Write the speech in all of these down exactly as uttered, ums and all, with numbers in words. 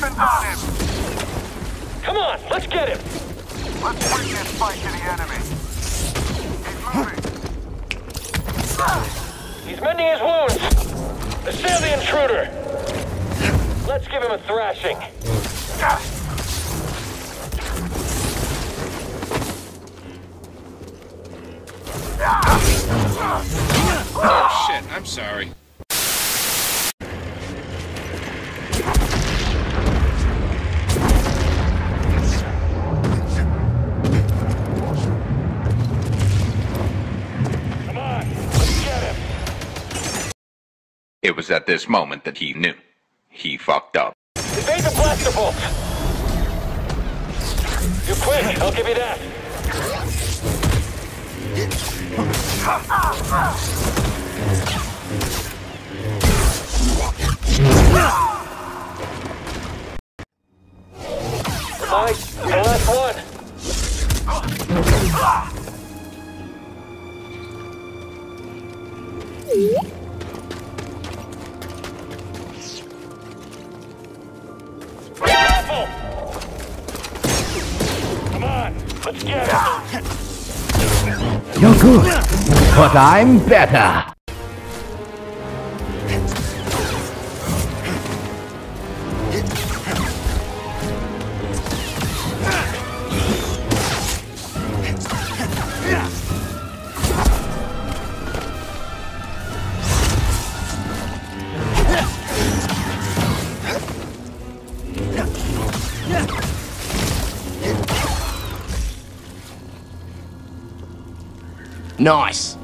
weapons on him! Come on, let's get him! Let's bring this fight to the enemy. He's moving. He's mending his wounds. Assail the intruder. Let's give him a thrashing. Oh shit, I'm sorry. It was at this moment that he knew. He fucked up. Evade the blaster bolt! You're quick, I'll give you that. Mike, the last one. Let's get him! You're good, but I'm better! Nice!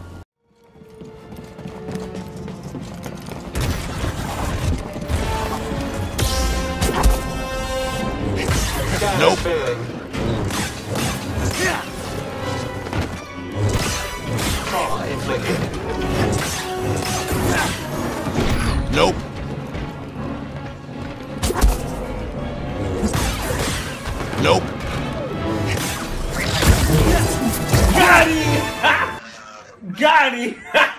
Nope! Nope! Nope! Got it! Got it!